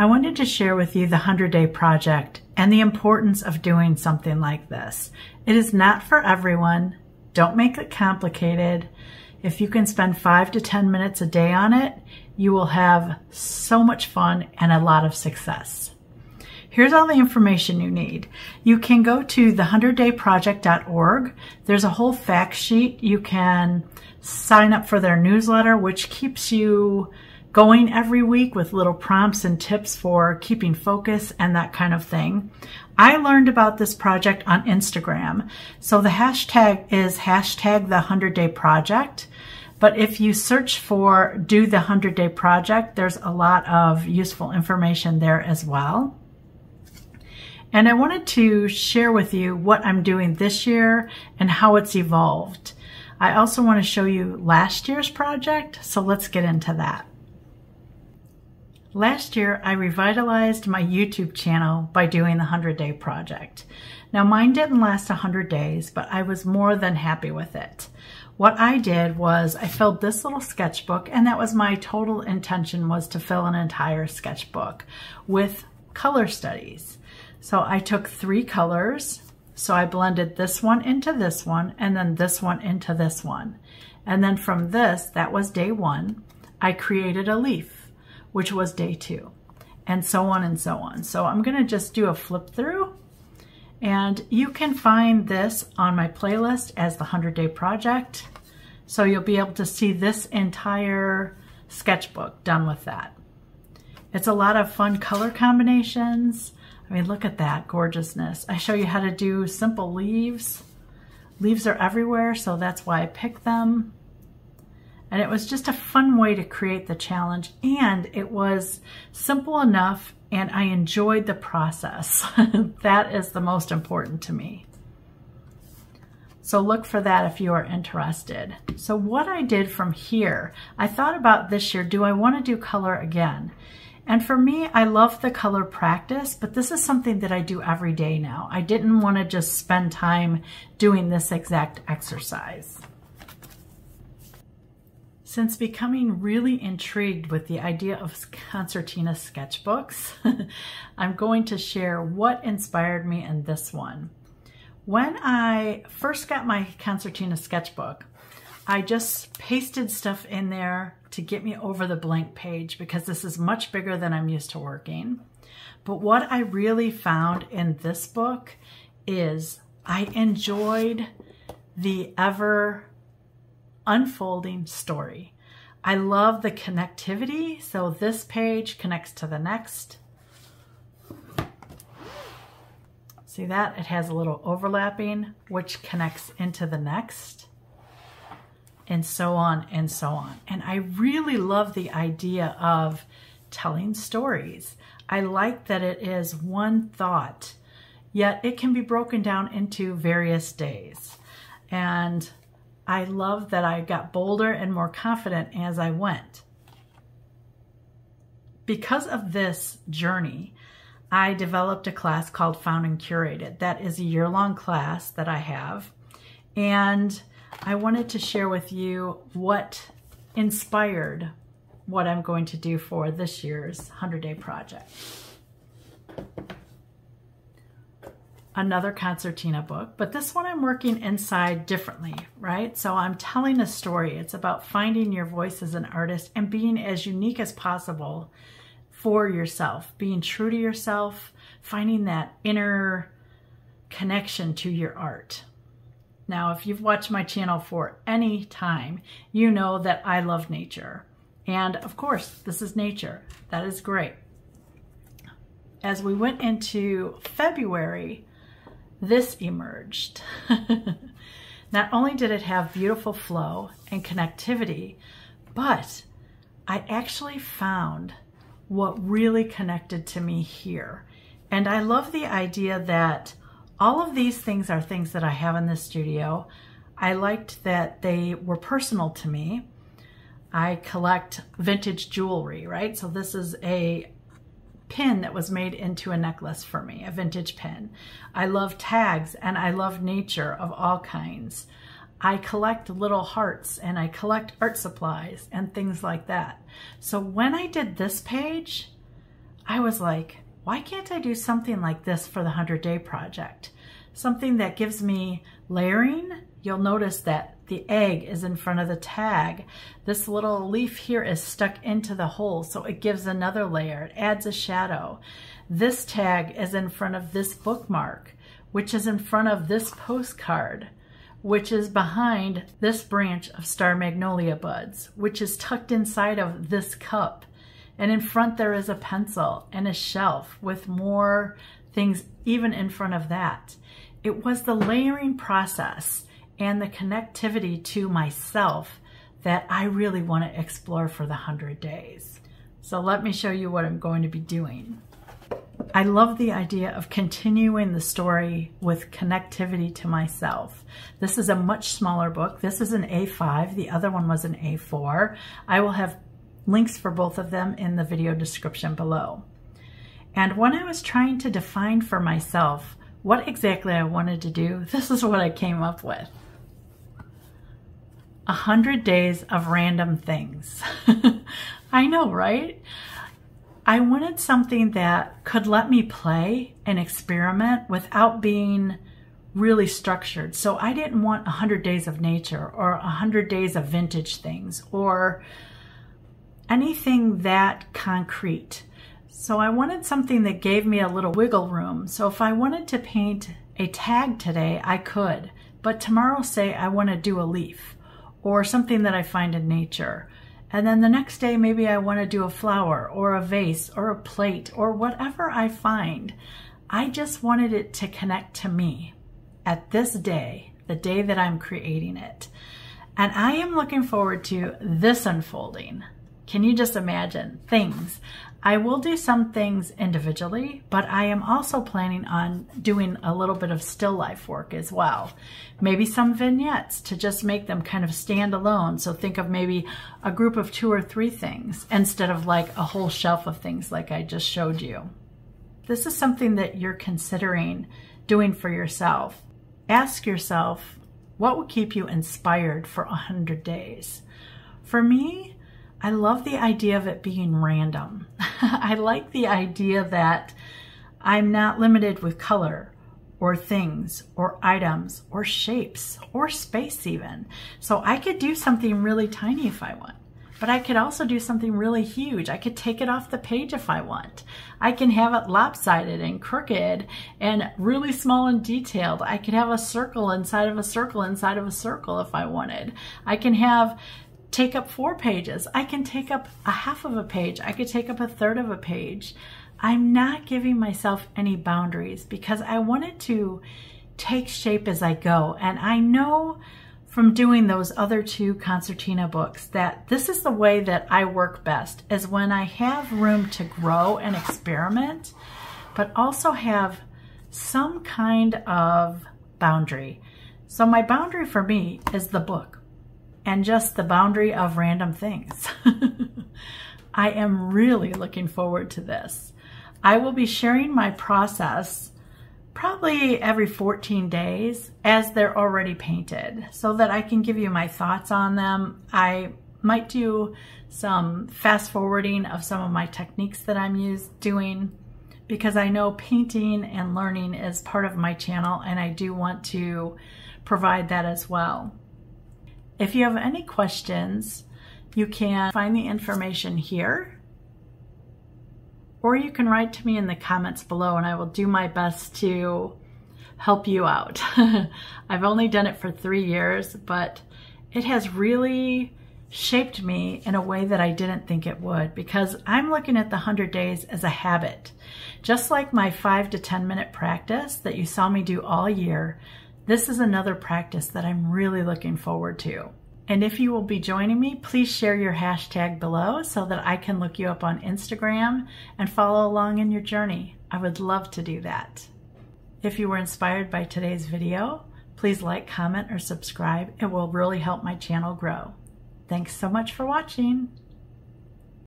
I wanted to share with you the 100 Day Project and the importance of doing something like this. It is not for everyone. Don't make it complicated. If you can spend 5 to 10 minutes a day on it, you will have so much fun and a lot of success. Here's all the information you need. You can go to the100dayproject.org. There's a whole fact sheet. You can sign up for their newsletter, which keeps you going every week with little prompts and tips for keeping focus and that kind of thing. I learned about this project on Instagram. So the hashtag is #the100dayproject. But if you search for Do the 100 Day Project, there's a lot of useful information there as well. And I wanted to share with you what I'm doing this year and how it's evolved. I also want to show you last year's project, so let's get into that. Last year, I revitalized my YouTube channel by doing the 100 Day Project. Now, mine didn't last 100 days, but I was more than happy with it. What I did was I filled this little sketchbook, and that was my total intention, was to fill an entire sketchbook with color studies. So I took 3 colors. So I blended this one into this one, and then this one into this one. And then from this, that was day 1, I created a leaf, which was day 2, and so on and so on. So I'm gonna just do a flip through, and you can find this on my playlist as the 100 Day Project. So you'll be able to see this entire sketchbook done with that. It's a lot of fun color combinations. I mean, look at that gorgeousness. I show you how to do simple leaves. Leaves are everywhere, so that's why I picked them. And it was just a fun way to create the challenge, and it was simple enough, and I enjoyed the process. That is the most important to me. So look for that if you are interested. So what I did from here, I thought about this year, do I want to do color again? And for me, I love the color practice, but this is something that I do every day now. I didn't want to just spend time doing this exact exercise. Since becoming really intrigued with the idea of Concertina sketchbooks, I'm going to share what inspired me in this one. When I first got my Concertina sketchbook, I just pasted stuff in there to get me over the blank page because this is much bigger than I'm used to working. But what I really found in this book is I enjoyed the ever unfolding story. I love the connectivity, so this page connects to the next. See that? It has a little overlapping, which connects into the next. And so on and so on. And I really love the idea of telling stories. I like that it is one thought, yet it can be broken down into various days. And I love that I got bolder and more confident as I went. Because of this journey, I developed a class called Found and Curated. That is a year-long class that I have. And I wanted to share with you what inspired what I'm going to do for this year's 100 Day Project. Another Concertina book, but this one I'm working inside differently, right? So I'm telling a story. It's about finding your voice as an artist and being as unique as possible for yourself, being true to yourself, finding that inner connection to your art. Now, if you've watched my channel for any time, you know that I love nature. And of course, this is nature. That is great. As we went into February, this emerged. Not only did it have beautiful flow and connectivity, but I actually found what really connected to me here. And I love the idea that all of these things are things that I have in this studio. I liked that they were personal to me. I collect vintage jewelry, right? So this is a pin that was made into a necklace for me, a vintage pin. I love tags and I love nature of all kinds. I collect little hearts and I collect art supplies and things like that. So when I did this page, I was like, why can't I do something like this for the 100 Day Project? Something that gives me layering. You'll notice that the egg is in front of the tag. This little leaf here is stuck into the hole, so it gives another layer. It adds a shadow. This tag is in front of this bookmark, which is in front of this postcard, which is behind this branch of star magnolia buds, which is tucked inside of this cup. And in front there is a pencil and a shelf with more things even in front of that. It was the layering process and the connectivity to myself that I really want to explore for the 100 days. So let me show you what I'm going to be doing. I love the idea of continuing the story with connectivity to myself. This is a much smaller book. This is an A5. The other one was an A4. I will have links for both of them in the video description below. And when I was trying to define for myself what exactly I wanted to do, this is what I came up with. 100 days of random things. I know, right? I wanted something that could let me play and experiment without being really structured. So I didn't want 100 days of nature or 100 days of vintage things or anything that concrete. So I wanted something that gave me a little wiggle room. So if I wanted to paint a tag today, I could, but tomorrow say I want to do a leaf or something that I find in nature. And then the next day, maybe I want to do a flower or a vase or a plate or whatever I find. I just wanted it to connect to me at this day, the day that I'm creating it. And I am looking forward to this unfolding. Can you just imagine things? I will do some things individually, but I am also planning on doing a little bit of still life work as well. Maybe some vignettes to just make them kind of stand alone. So think of maybe a group of 2 or 3 things instead of like a whole shelf of things like I just showed you. This is something that you're considering doing for yourself. Ask yourself, what will keep you inspired for 100 days? For me, I love the idea of it being random. I like the idea that I'm not limited with color or things or items or shapes or space even. So I could do something really tiny if I want, but I could also do something really huge. I could take it off the page if I want. I can have it lopsided and crooked and really small and detailed. I could have a circle inside of a circle inside of a circle if I wanted. I can have take up 4 pages. I can take up a half of a page. I could take up a third of a page. I'm not giving myself any boundaries because I wanted to take shape as I go. And I know from doing those other 2 Concertina books that this is the way that I work best, is when I have room to grow and experiment, but also have some kind of boundary. So my boundary for me is the book. And just the boundary of random things. I am really looking forward to this. I will be sharing my process probably every 14 days as they're already painted so that I can give you my thoughts on them. I might do some fast forwarding of some of my techniques that I'm doing because I know painting and learning is part of my channel and I do want to provide that as well. If you have any questions, you can find the information here, or you can write to me in the comments below and I will do my best to help you out. I've only done it for 3 years, but it has really shaped me in a way that I didn't think it would because I'm looking at the 100 days as a habit. Just like my 5 to 10 minute practice that you saw me do all year, this is another practice that I'm really looking forward to. And if you will be joining me, please share your hashtag below so that I can look you up on Instagram and follow along in your journey. I would love to do that. If you were inspired by today's video, please like, comment, or subscribe. It will really help my channel grow. Thanks so much for watching.